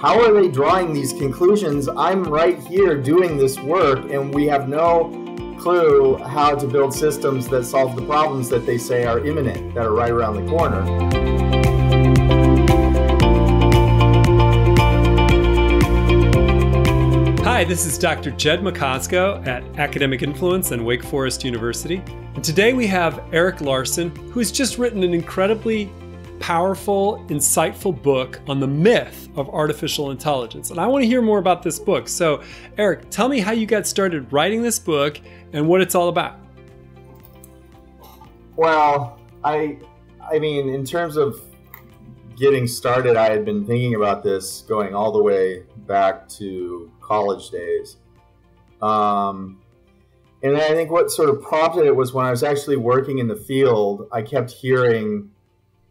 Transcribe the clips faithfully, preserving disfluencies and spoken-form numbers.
How are they drawing these conclusions? I'm right here doing this work, and we have no clue how to build systems that solve the problems that they say are imminent, that are right around the corner. Hi, this is Doctor Jed Macosko at Academic Influence and Wake Forest University. And today we have Eric Larson, who has just written an incredibly powerful, insightful book on the myth of artificial intelligence. And I want to hear more about this book. So Eric, tell me how you got started writing this book and what it's all about. Well, I, I mean, in terms of getting started, I had been thinking about this going all the way back to college days. Um, and I think what sort of prompted it was when I was actually working in the field, I kept hearing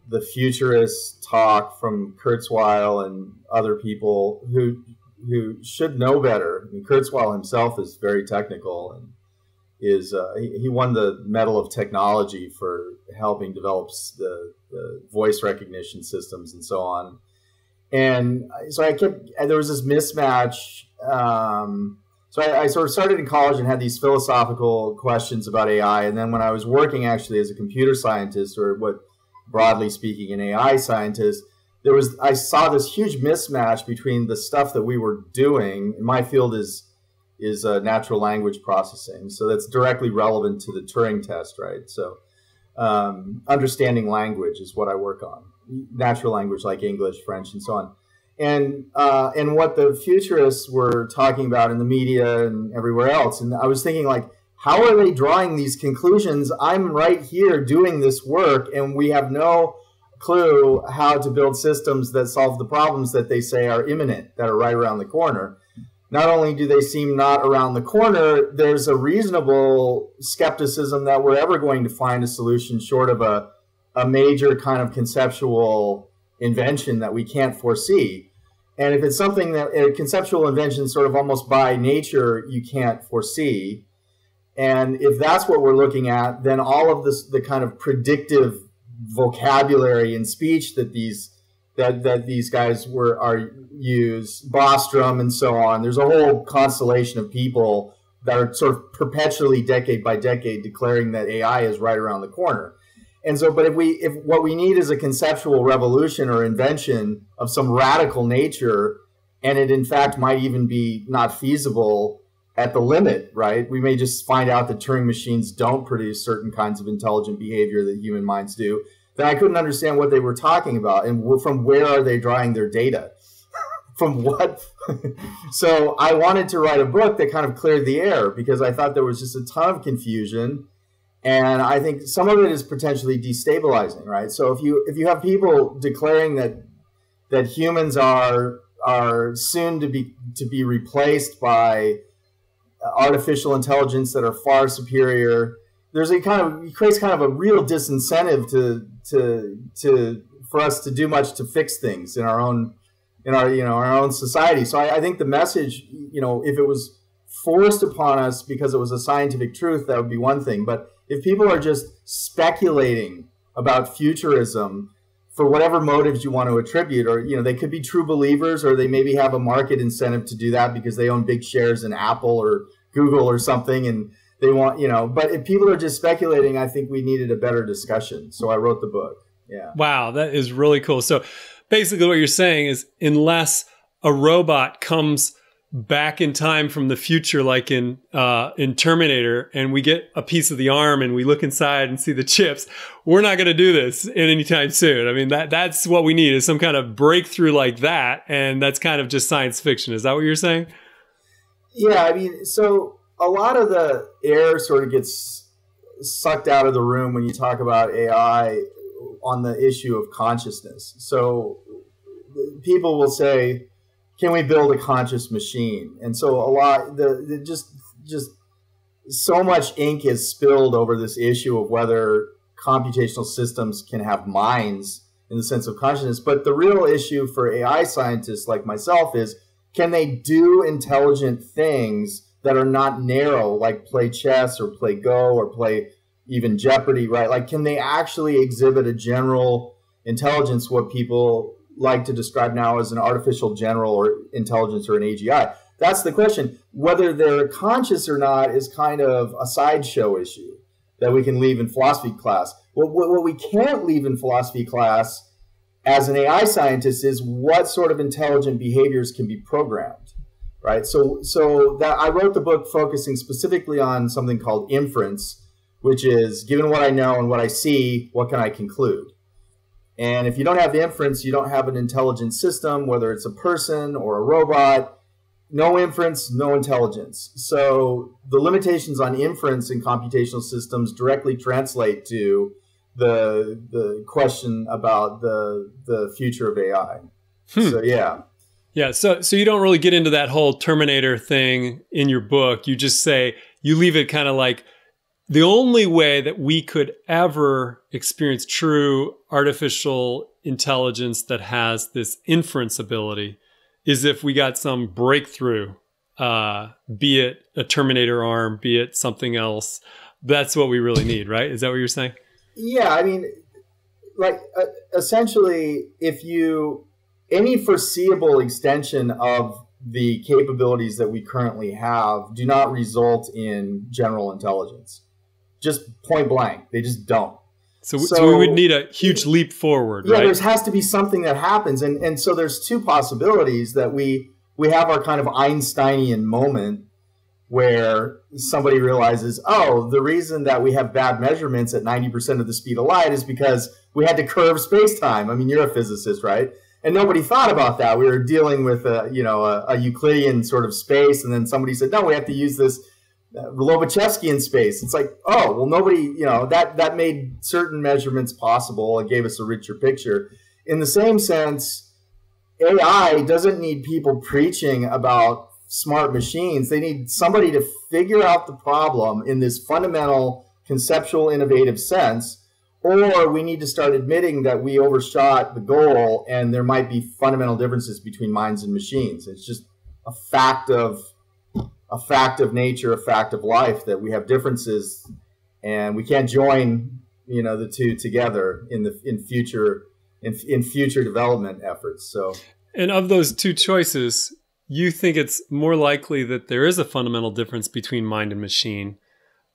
the futurist talk from Kurzweil and other people who who should know better. I mean, Kurzweil himself is very technical and is uh, he, he won the Medal of Technology for helping develop the, the voice recognition systems and so on. And so I kept there was this mismatch. Um, so I, I sort of started in college and had these philosophical questions about A I, and then when I was working actually as a computer scientist, or what broadly speaking, an A I scientist, there was, I saw this huge mismatch between the stuff that we were doing. My field is, is uh, natural language processing. So that's directly relevant to the Turing test, right? So um, understanding language is what I work on. Natural language like English, French, and so on. And, uh, and what the futurists were talking about in the media and everywhere else. And I was thinking, like, how are they drawing these conclusions? I'm right here doing this work, and we have no clue how to build systems that solve the problems that they say are imminent, that are right around the corner. Not only do they seem not around the corner, there's a reasonable skepticism that we're ever going to find a solution short of a, a major kind of conceptual invention that we can't foresee. And if it's something that a conceptual invention sort of almost by nature you can't foresee, and if that's what we're looking at, then all of this, the kind of predictive vocabulary and speech that these that that these guys were are use, Bostrom and so on. There's a whole constellation of people that are sort of perpetually, decade by decade, declaring that A I is right around the corner. And so, but if we if what we need is a conceptual revolution or invention of some radical nature, and it in fact might even be not feasible at the limit, right? We may just find out that Turing machines don't produce certain kinds of intelligent behavior that human minds do. Then I couldn't understand what they were talking about, and from where are they drawing their data? From what? So I wanted to write a book that kind of cleared the air, because I thought there was just a ton of confusion, and I think some of it is potentially destabilizing, right? So if you if you have people declaring that that humans are are soon to be to be replaced by artificial intelligence that are far superior, there's a kind of, it creates kind of a real disincentive to to to for us to do much to fix things in our own in our you know our own society. So I, I think the message, you know, if it was forced upon us because it was a scientific truth, that would be one thing. But if people are just speculating about futurism for whatever motives you want to attribute, or, you know, they could be true believers, or they maybe have a market incentive to do that because they own big shares in Apple or Google or something, and they want, you know, but if people are just speculating, I think we needed a better discussion. So I wrote the book. Yeah. Wow. That is really cool. So basically what you're saying is, unless a robot comes back in time from the future, like in uh, in Terminator, and we get a piece of the arm and we look inside and see the chips, we're not going to do this in any time soon. I mean, that that's what we need, is some kind of breakthrough like that, and that's kind of just science fiction. Is that what you're saying? Yeah, I mean, so a lot of the air sort of gets sucked out of the room when you talk about A I on the issue of consciousness. So people will say, can we build a conscious machine? And so a lot, the, the just just so much ink is spilled over this issue of whether computational systems can have minds in the sense of consciousness. But the real issue for A I scientists like myself is, can they do intelligent things that are not narrow, like play chess or play Go or play even Jeopardy, right? Like, can they actually exhibit a general intelligence, what people like to describe now as an artificial general or intelligence or an A G I. That's the question. Whether they're conscious or not is kind of a sideshow issue that we can leave in philosophy class. What, what, what we can't leave in philosophy class as an A I scientist is what sort of intelligent behaviors can be programmed, right? So, so that I wrote the book focusing specifically on something called inference, which is given what I know and what I see, what can I conclude? And if you don't have the inference, you don't have an intelligent system, whether it's a person or a robot. No inference, no intelligence. So the limitations on inference in computational systems directly translate to the the question about the the future of A I. Hmm. So yeah. Yeah, so so you don't really get into that whole Terminator thing in your book. You just say, you leave it kind of like, the only way that we could ever experience true artificial intelligence that has this inference ability is if we got some breakthrough, uh, be it a Terminator arm, be it something else. That's what we really need, right? Is that what you're saying? Yeah, I mean, like, uh, essentially, if you, any foreseeable extension of the capabilities that we currently have do not result in general intelligence. Just point blank, they just don't. So, so, so we would need a huge leap forward, yeah, right? Yeah, there has to be something that happens. And, and so there's two possibilities that we, we have our kind of Einsteinian moment where somebody realizes, oh, the reason that we have bad measurements at ninety percent of the speed of light is because we had to curve space-time. I mean, you're a physicist, right? And nobody thought about that. We were dealing with a, you know, a, a Euclidean sort of space, and then somebody said, no, we have to use this Lobachevsky in space. It's like, oh, well, nobody, you know, that, that made certain measurements possible and gave us a richer picture. In the same sense, A I doesn't need people preaching about smart machines. They need somebody to figure out the problem in this fundamental, conceptual, innovative sense, or we need to start admitting that we overshot the goal and there might be fundamental differences between minds and machines. It's just a fact of a fact of nature, a fact of life, that we have differences and we can't join, you know, the two together in the, in future, in, in future development efforts. So, and of those two choices, you think it's more likely that there is a fundamental difference between mind and machine,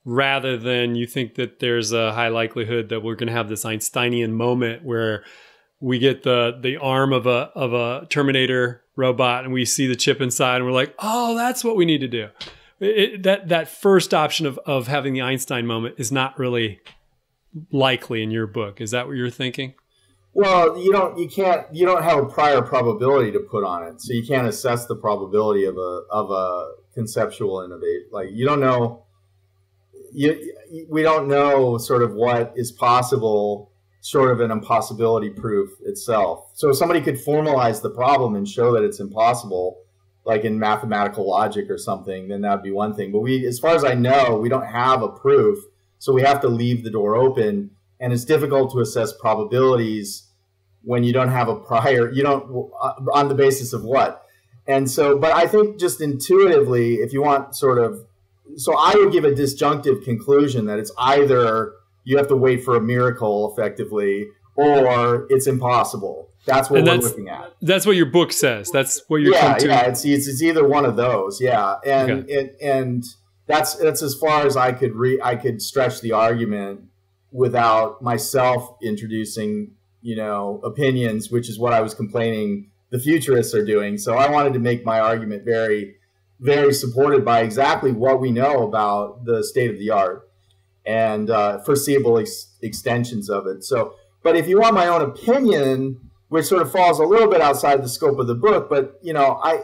rather than you think that there's a high likelihood that we're going to have this Einsteinian moment where we get the, the arm of a, of a Terminator robot and we see the chip inside and we're like, oh, that's what we need to do. It, that, that first option of, of having the Einstein moment is not really likely in your book. Is that what you're thinking? Well, you don't, you can't, you don't have a prior probability to put on it. So you can't assess the probability of a, of a conceptual innovate. Like, you don't know, you, we don't know sort of what is possible short of an impossibility proof itself. So if somebody could formalize the problem and show that it's impossible, like in mathematical logic or something, then that'd be one thing. But we, as far as I know, we don't have a proof. So we have to leave the door open, and it's difficult to assess probabilities when you don't have a prior, you don't, on the basis of what? And so, but I think just intuitively, if you want sort of, so I would give a disjunctive conclusion that it's either you have to wait for a miracle, effectively, or it's impossible. That's what that's, we're looking at. That's what your book says. That's what you're yeah, come to. Yeah, it's, it's, it's either one of those. Yeah, and okay. it, and that's that's as far as I could re I could stretch the argument without myself introducing, you know, opinions, which is what I was complaining the futurists are doing. So I wanted to make my argument very, very supported by exactly what we know about the state of the art and uh, foreseeable ex extensions of it. So, but if you want my own opinion, which sort of falls a little bit outside the scope of the book, but you know, I,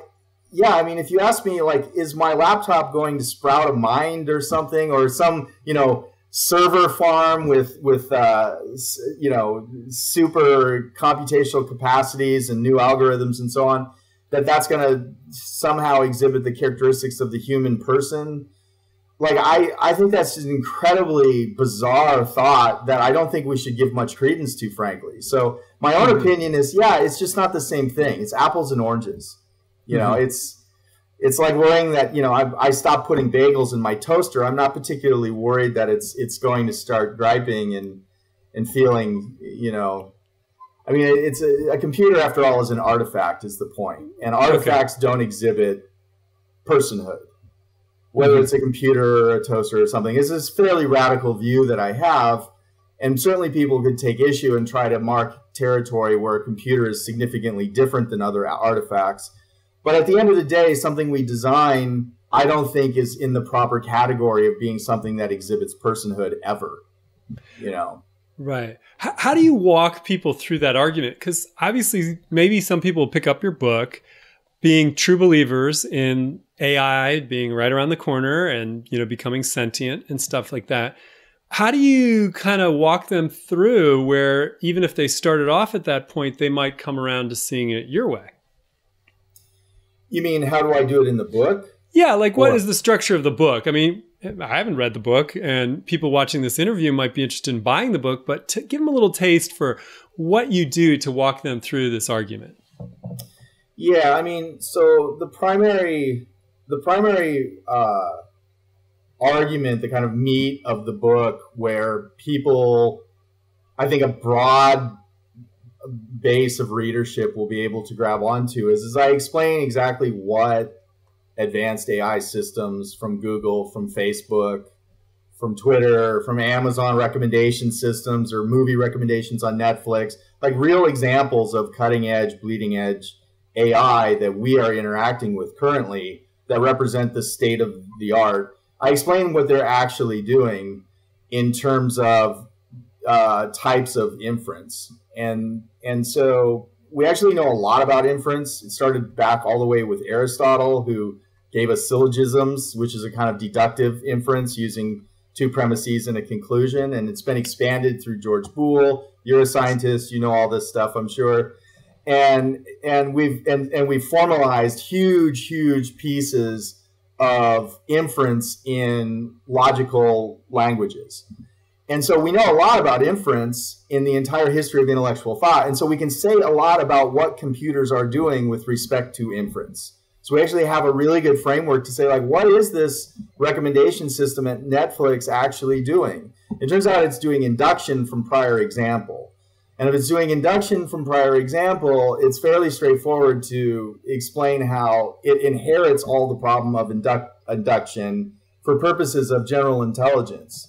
yeah, I mean, if you ask me, like, is my laptop going to sprout a mind or something, or some, you know, server farm with, with, uh, you know, super computational capacities and new algorithms and so on, that that's going to somehow exhibit the characteristics of the human person. Like, I, I think that's an incredibly bizarre thought that I don't think we should give much credence to, frankly. So my own mm-hmm. opinion is, yeah, it's just not the same thing. It's apples and oranges. You mm-hmm. know, it's, it's like worrying that, you know, I, I stopped putting bagels in my toaster. I'm not particularly worried that it's, it's going to start griping and, and feeling, you know, I I mean, it's a, a computer, after all, is an artifact, is the point. And artifacts okay. don't exhibit personhood, whether mm-hmm. it's a computer or a toaster or something. It's this fairly radical view that I have. And certainly people could take issue and try to mark territory where a computer is significantly different than other artifacts. But at the end of the day, something we design, I don't think is in the proper category of being something that exhibits personhood ever, you know? Right. How, how do you walk people through that argument? Because obviously, maybe some people pick up your book being true believers in A I being right around the corner and, you know, becoming sentient and stuff like that. How do you kind of walk them through where even if they started off at that point, they might come around to seeing it your way? You mean, how do I do it in the book? Yeah, like what or? is the structure of the book? I mean, I haven't read the book, and people watching this interview might be interested in buying the book, but to give them a little taste for what you do to walk them through this argument. Yeah, I mean, so the primary, the primary uh, argument, the kind of meat of the book where people, I think a broad base of readership will be able to grab onto is, is I explain exactly what advanced A I systems from Google, from Facebook, from Twitter, from Amazon recommendation systems or movie recommendations on Netflix, like real examples of cutting edge, bleeding edge A I that we are interacting with currently that represent the state of the art. I explain what they're actually doing in terms of uh, types of inference. And, and so we actually know a lot about inference. It started back all the way with Aristotle, who gave us syllogisms, which is a kind of deductive inference using two premises and a conclusion. And it's been expanded through George Boole. You're a scientist, you know all this stuff, I'm sure. And and we've and, and we've formalized huge, huge pieces of inference in logical languages. And so we know a lot about inference in the entire history of intellectual thought. And so we can say a lot about what computers are doing with respect to inference. So we actually have a really good framework to say, like, what is this recommendation system at Netflix actually doing? It turns out it's doing induction from prior example. And if it's doing induction from prior example, it's fairly straightforward to explain how it inherits all the problem of indu- induction for purposes of general intelligence.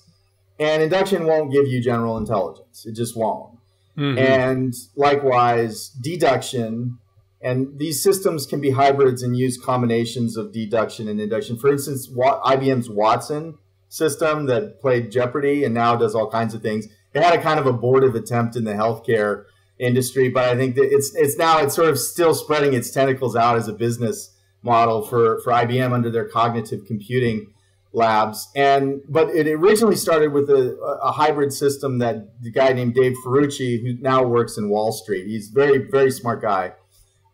And induction won't give you general intelligence. It just won't. Mm-hmm. And likewise, deduction, and these systems can be hybrids and use combinations of deduction and induction. For instance, I B M's Watson system that played Jeopardy and now does all kinds of things. It had a kind of abortive attempt in the healthcare industry, but I think that it's, it's now it's sort of still spreading its tentacles out as a business model for, for I B M under their cognitive computing labs. And but it originally started with a, a hybrid system that the guy named Dave Ferrucci, who now works in Wall Street, he's a very, very smart guy,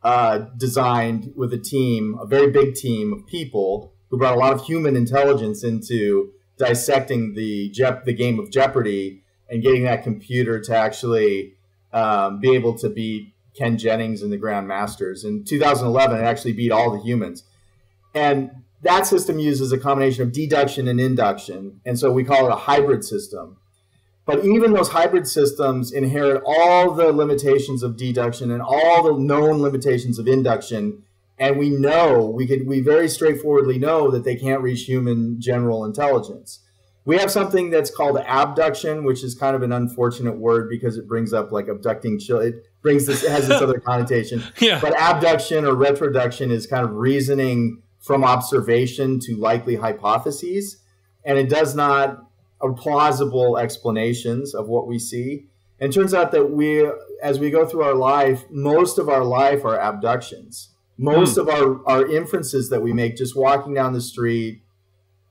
uh, designed with a team, a very big team of people who brought a lot of human intelligence into dissecting the, Je- the game of Jeopardy and getting that computer to actually um, be able to beat Ken Jennings in the Grand Masters. In two thousand eleven, it actually beat all the humans. And that system uses a combination of deduction and induction, and so we call it a hybrid system. But even those hybrid systems inherit all the limitations of deduction and all the known limitations of induction, and we know, we could, we very straightforwardly know that they can't reach human general intelligence. We have something that's called abduction, which is kind of an unfortunate word because it brings up like abducting children. It brings this, it has this other connotation. Yeah. But abduction or retroduction is kind of reasoning from observation to likely hypotheses, and it does not have plausible explanations of what we see. And it turns out that we, as we go through our life, most of our life are abductions. Most mm. of our, our inferences that we make just walking down the street,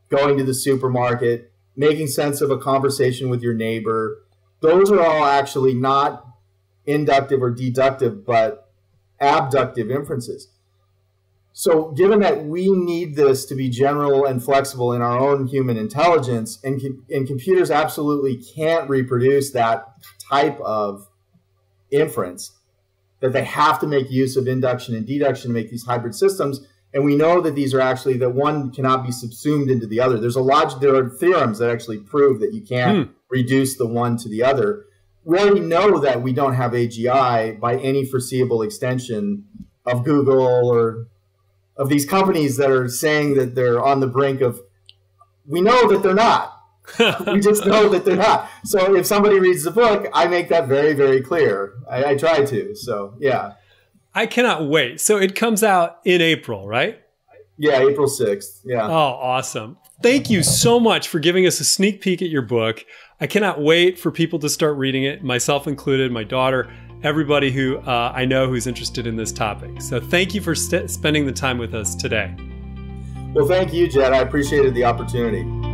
going to the supermarket, making sense of a conversation with your neighbor, those are all actually not inductive or deductive, but abductive inferences. So given that we need this to be general and flexible in our own human intelligence, and, com and computers absolutely can't reproduce that type of inference, that they have to make use of induction and deduction to make these hybrid systems. And we know that these are actually, that one cannot be subsumed into the other. There's a lot, there are theorems that actually prove that you can't hmm. reduce the one to the other. we already know that we don't have A G I by any foreseeable extension of Google or of these companies that are saying that they're on the brink of, we know that they're not. We just know that they're not. So if somebody reads the book, I make that very, very clear. I, I try to. So, yeah. I cannot wait. So it comes out in April, right? Yeah, April sixth. Yeah. Oh, awesome. Thank you so much for giving us a sneak peek at your book. I cannot wait for people to start reading it, myself included, my daughter, everybody who uh, I know who's interested in this topic. So thank you for st- spending the time with us today. Well, thank you, Jed. I appreciated the opportunity.